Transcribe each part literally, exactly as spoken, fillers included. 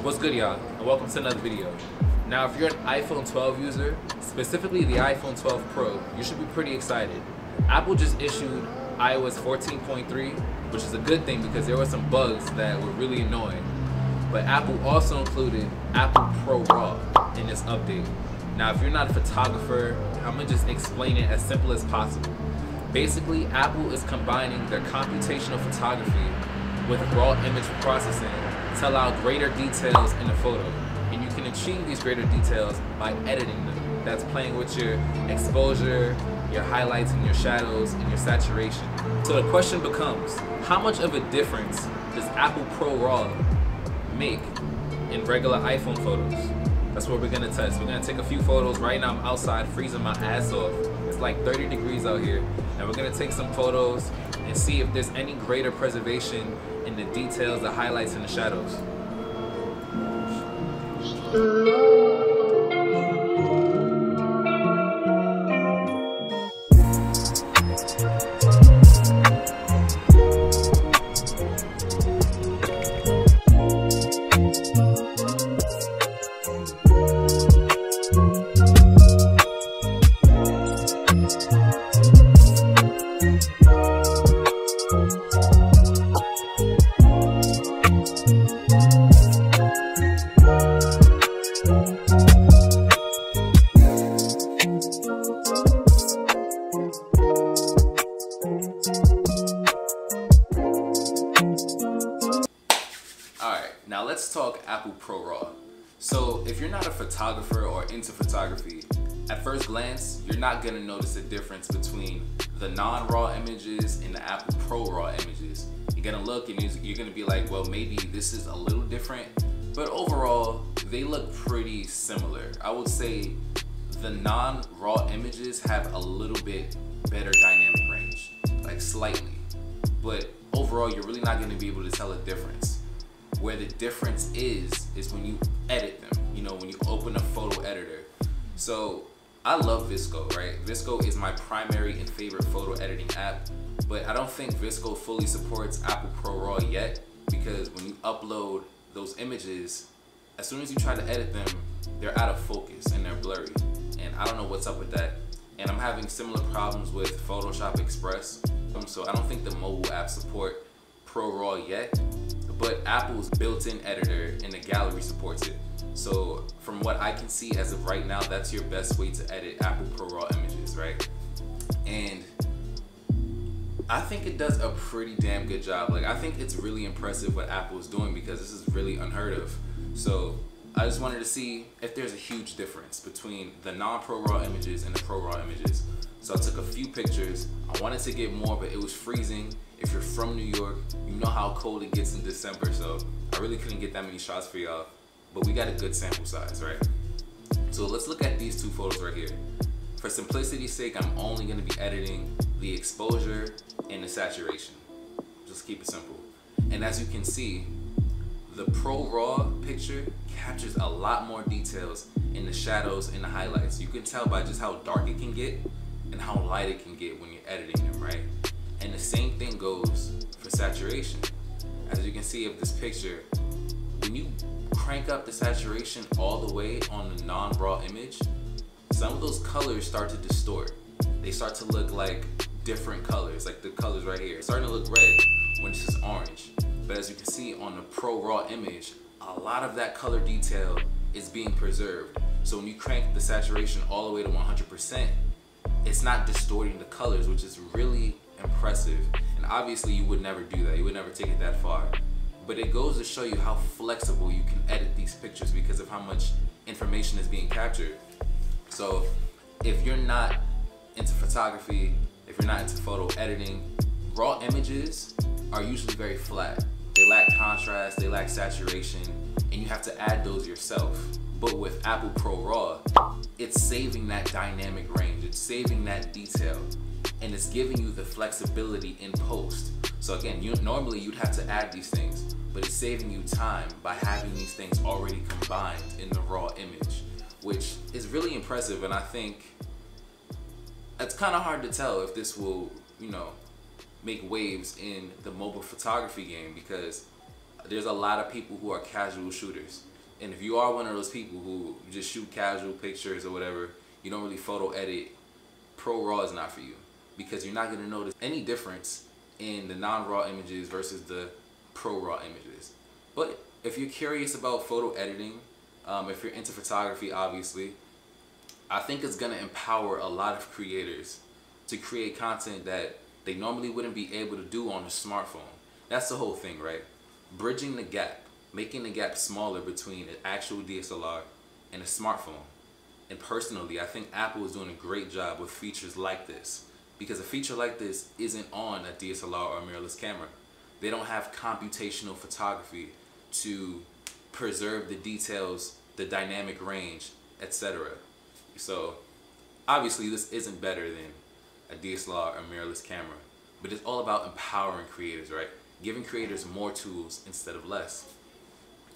What's good, y'all, and welcome to another video. Now, if you're an iPhone twelve user, specifically the iPhone twelve Pro, you should be pretty excited. Apple just issued iOS fourteen point three, which is a good thing because there were some bugs that were really annoying. But Apple also included Apple ProRAW in this update. Now, if you're not a photographer, I'm gonna just explain it as simple as possible. Basically, Apple is combining their computational photography with raw image processing to allow greater details in a photo. And you can achieve these greater details by editing them. That's playing with your exposure, your highlights and your shadows and your saturation. So the question becomes, how much of a difference does Apple ProRAW make in regular iPhone photos? That's what we're gonna test. We're gonna take a few photos. Right now I'm outside freezing my ass off. It's like thirty degrees out here. And we're gonna take some photos and see if there's any greater preservation in the details, the highlights, and the shadows. Now let's talk Apple ProRAW. So if you're not a photographer or into photography, at first glance, you're not gonna notice a difference between the non-RAW images and the Apple ProRAW images. You're gonna look and you're gonna be like, well, maybe this is a little different, but overall, they look pretty similar. I would say the non-RAW images have a little bit better dynamic range, like slightly, but overall, you're really not gonna be able to tell a difference. Where the difference is, is when you edit them, you know, when you open a photo editor. So I love VSCO, right? VSCO is my primary and favorite photo editing app, but I don't think VSCO fully supports Apple ProRAW yet, because when you upload those images, as soon as you try to edit them, they're out of focus and they're blurry. And I don't know what's up with that. And I'm having similar problems with Photoshop Express. Um, so I don't think the mobile app support ProRAW yet. But Apple's built-in editor in the gallery supports it. So from what I can see as of right now, that's your best way to edit Apple ProRAW images, right? And I think it does a pretty damn good job. Like, I think it's really impressive what Apple is doing, because this is really unheard of. So I just wanted to see if there's a huge difference between the non-ProRAW images and the ProRAW images. So I took a few pictures. I wanted to get more, but it was freezing. If you're from New York, you know how cold it gets in December, so I really couldn't get that many shots for y'all, but we got a good sample size, right? So let's look at these two photos right here. For simplicity's sake, I'm only gonna be editing the exposure and the saturation. Just keep it simple. And as you can see, the ProRAW picture captures a lot more details in the shadows and the highlights. You can tell by just how dark it can get and how light it can get when you're editing them, right? And the same thing goes for saturation. As you can see of this picture, when you crank up the saturation all the way on the non-raw image, some of those colors start to distort. They start to look like different colors, like the colors right here. It's starting to look red when this is orange. But as you can see on the ProRAW image, a lot of that color detail is being preserved. So when you crank the saturation all the way to one hundred percent, it's not distorting the colors, which is really impressive. And obviously you would never do that, you would never take it that far, but it goes to show you how flexible you can edit these pictures because of how much information is being captured. So if you're not into photography, if you're not into photo editing, raw images are usually very flat. They lack contrast, they lack saturation, and you have to add those yourself. But with Apple ProRAW, it's saving that dynamic range, it's saving that detail, and it's giving you the flexibility in post. So again, you, normally you'd have to add these things, but it's saving you time by having these things already combined in the raw image, which is really impressive. And I think it's kind of hard to tell if this will, you know, make waves in the mobile photography game, because there's a lot of people who are casual shooters. And if you are one of those people who just shoot casual pictures or whatever, you don't really photo edit, ProRAW is not for you, because you're not going to notice any difference in the non-raw images versus the ProRAW images. But if you're curious about photo editing, um, if you're into photography, obviously, I think it's going to empower a lot of creators to create content that they normally wouldn't be able to do on a smartphone. That's the whole thing, right? Bridging the gap, making the gap smaller between an actual D S L R and a smartphone. And personally, I think Apple is doing a great job with features like this, because a feature like this isn't on a D S L R or a mirrorless camera. They don't have computational photography to preserve the details, the dynamic range, et cetera. So obviously this isn't better than a D S L R or a mirrorless camera, but it's all about empowering creators, right? Giving creators more tools instead of less.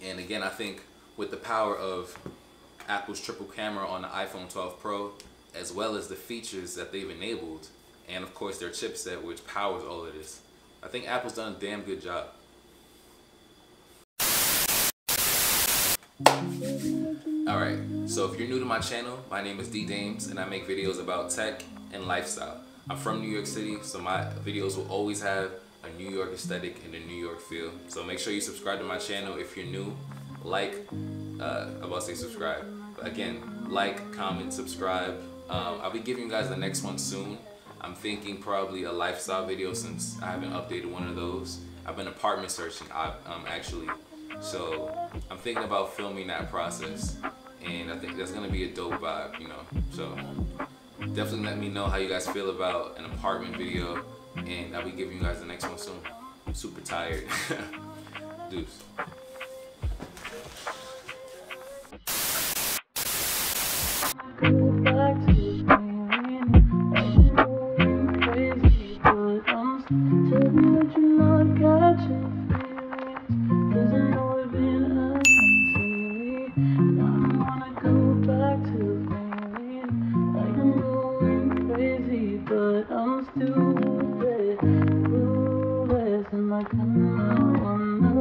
And again, I think with the power of Apple's triple camera on the iPhone twelve Pro, as well as the features that they've enabled, and of course their chipset which powers all of this, I think Apple's done a damn good job. Alright, so if you're new to my channel, my name is D Dames and I make videos about tech and lifestyle. I'm from New York City, so my videos will always have a New York aesthetic and a New York feel. So make sure you subscribe to my channel if you're new. Like, uh, I about to say subscribe, but again, like, comment, subscribe. Um, I'll be giving you guys the next one soon. I'm thinking probably a lifestyle video, since I haven't updated one of those. I've been apartment searching, I, um, actually. So I'm thinking about filming that process, and I think that's gonna be a dope vibe, you know? So definitely let me know how you guys feel about an apartment video, and I'll be giving you guys the next one soon. I'm super tired. Deuce. But I'm still moving, moving, and I can't.